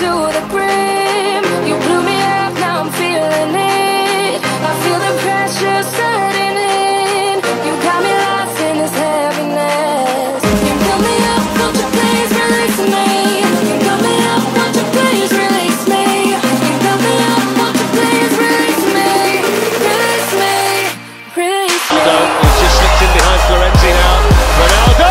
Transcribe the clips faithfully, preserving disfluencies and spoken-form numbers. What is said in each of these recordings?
to the brim. You blew me up, now I'm feeling it. I feel the pressure setting in. You got me lost in this heaviness. You build me up, won't you please release me? You build me up, won't you please release me? You build me up, won't you please release me? Release me, release me. Ronaldo, he's just slipped in behind Florenzi now. Ronaldo!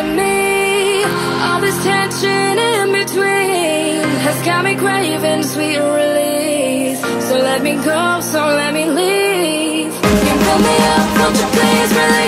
Me. All this tension in between has got me craving sweet release. So let me go, so let me leave. You build me up, won't you please release?